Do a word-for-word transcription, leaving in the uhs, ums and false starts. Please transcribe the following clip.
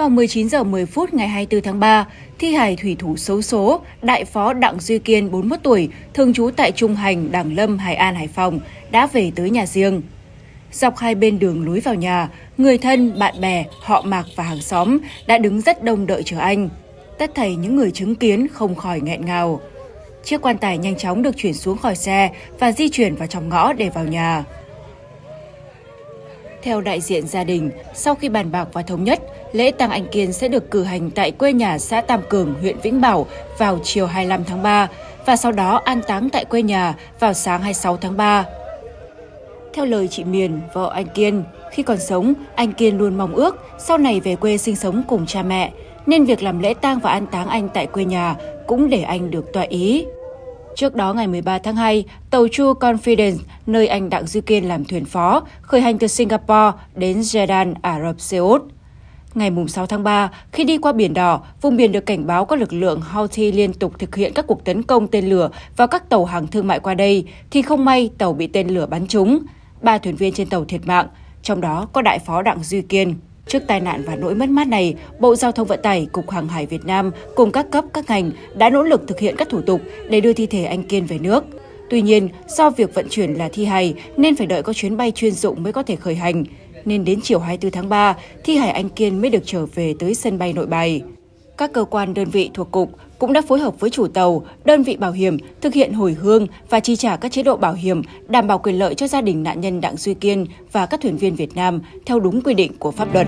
vào mười chín giờ mười phút ngày hai mươi tư tháng ba, thi hài thủy thủ xấu số, đại phó Đặng Duy Kiên, bốn mươi mốt tuổi, thường trú tại Trung Hành, Đảng Lâm, Hải An, Hải Phòng, đã về tới nhà riêng. Dọc hai bên đường lối vào nhà, người thân, bạn bè, họ mạc và hàng xóm đã đứng rất đông đợi chờ anh. Tất thảy những người chứng kiến không khỏi nghẹn ngào. Chiếc quan tài nhanh chóng được chuyển xuống khỏi xe và di chuyển vào trong ngõ để vào nhà. Theo đại diện gia đình, sau khi bàn bạc và thống nhất, lễ tang anh Kiên sẽ được cử hành tại quê nhà xã Tam Cường, huyện Vĩnh Bảo vào chiều hai mươi lăm tháng ba và sau đó an táng tại quê nhà vào sáng hai mươi sáu tháng ba. Theo lời chị Miền, vợ anh Kiên, khi còn sống, anh Kiên luôn mong ước sau này về quê sinh sống cùng cha mẹ, nên việc làm lễ tang và an táng anh tại quê nhà cũng để anh được toại ý. Trước đó ngày mười ba tháng hai, tàu True Confidence, nơi anh Đặng Duy Kiên làm thuyền phó, khởi hành từ Singapore đến Zedan Ả Rập Xê Út. Ngày sáu tháng ba, khi đi qua Biển Đỏ, vùng biển được cảnh báo có lực lượng Houthi liên tục thực hiện các cuộc tấn công tên lửa vào các tàu hàng thương mại qua đây, thì không may tàu bị tên lửa bắn trúng. Ba thuyền viên trên tàu thiệt mạng, trong đó có đại phó Đặng Duy Kiên. Trước tai nạn và nỗi mất mát này, Bộ Giao thông Vận tải, Cục Hàng hải Việt Nam cùng các cấp các ngành đã nỗ lực thực hiện các thủ tục để đưa thi thể anh Kiên về nước. Tuy nhiên, do việc vận chuyển là thi hài nên phải đợi có chuyến bay chuyên dụng mới có thể khởi hành, nên đến chiều hai mươi tư tháng ba, thi hài anh Kiên mới được trở về tới sân bay Nội Bài. Các cơ quan đơn vị thuộc Cục cũng đã phối hợp với chủ tàu, đơn vị bảo hiểm thực hiện hồi hương và chi trả các chế độ bảo hiểm đảm bảo quyền lợi cho gia đình nạn nhân Đặng Duy Kiên và các thuyền viên Việt Nam theo đúng quy định của pháp luật.